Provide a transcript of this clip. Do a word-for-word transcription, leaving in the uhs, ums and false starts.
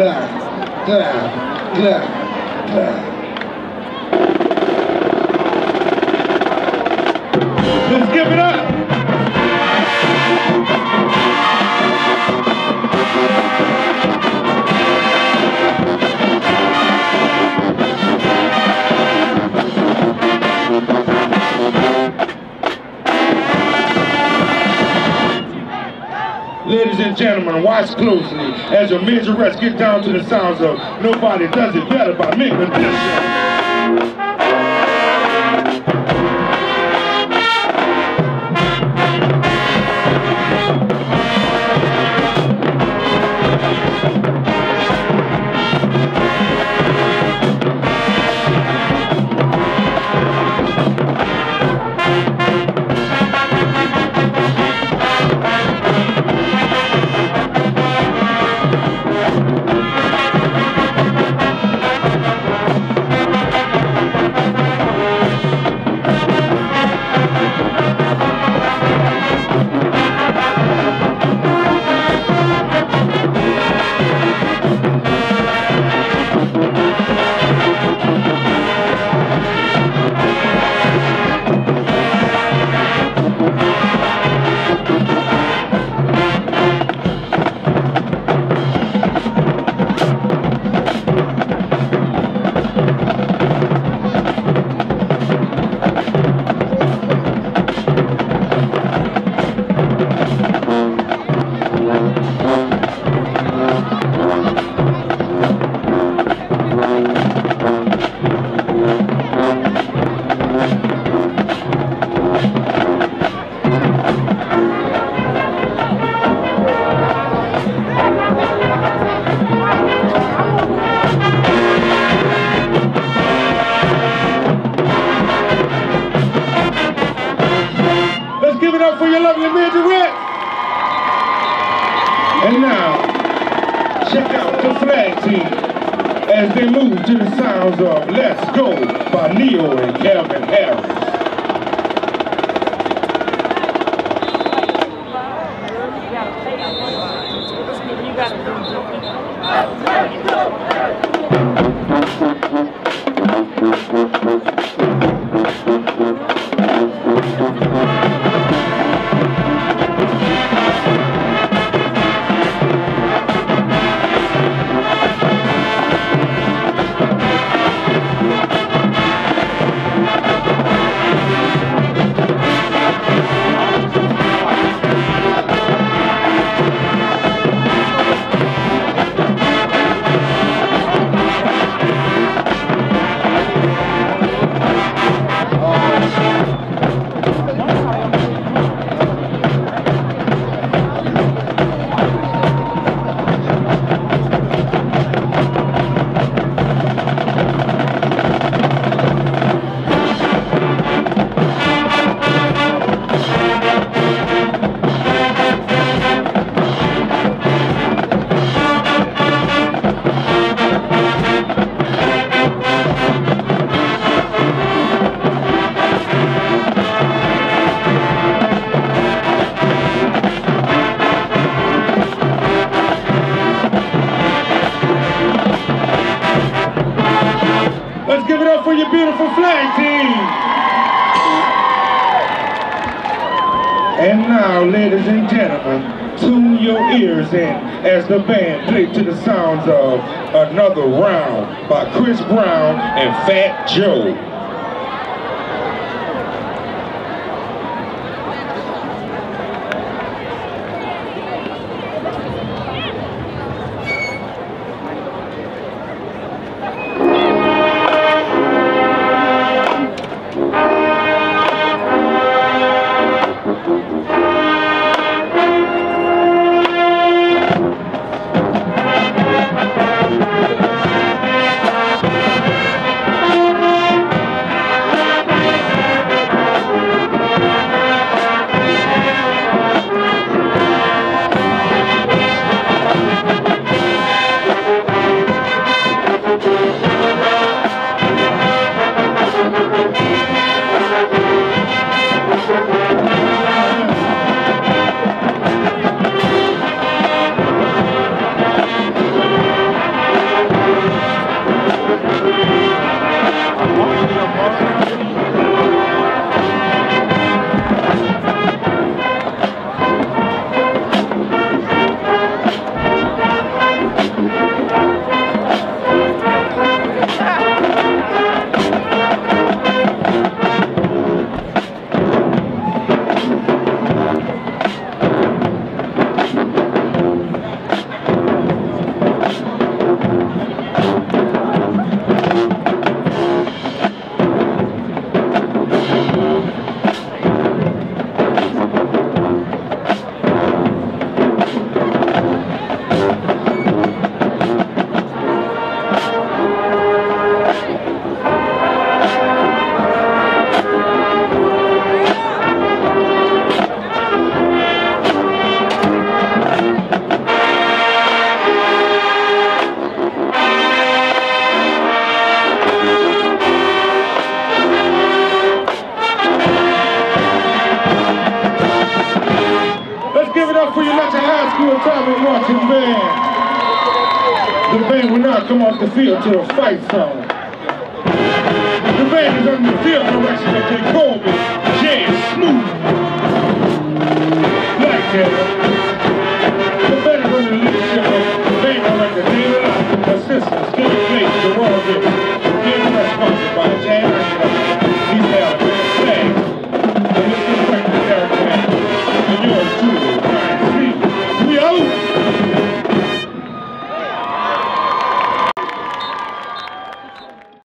blah, blah, blah, blah. Let's give it up! Ladies and gentlemen, watch closely as your majorettes get down to the sounds of Nobody Does It Better by Mingling Bishop. And now, check out the flag team as they move to the sounds of Let's Go by Neo and Kevin Harris. And now, ladies and gentlemen, tune your ears in as the band plays to the sounds of Another Round by Chris Brown and Fat Joe. To a fight song. The band is under the field direction of J. Colby, Jay Smooth. Black Kevin.